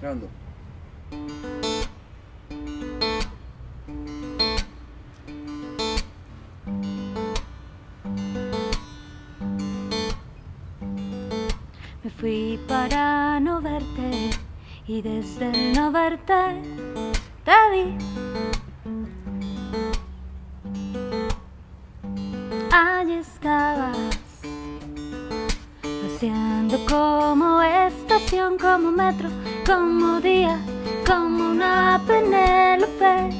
Grabando. Me fui para no verte y desde el no verte te vi. Allí estabas, haciendo como estación, como metro, como día, como una Penélope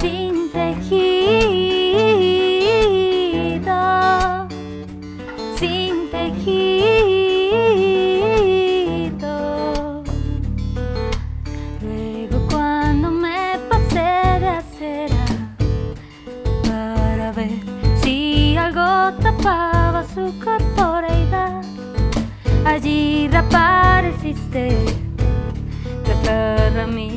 sin tejido, sin tejido. Luego cuando me pasé de acera para ver si algo tapaba su corporeidad, allí reapareciste. Para mí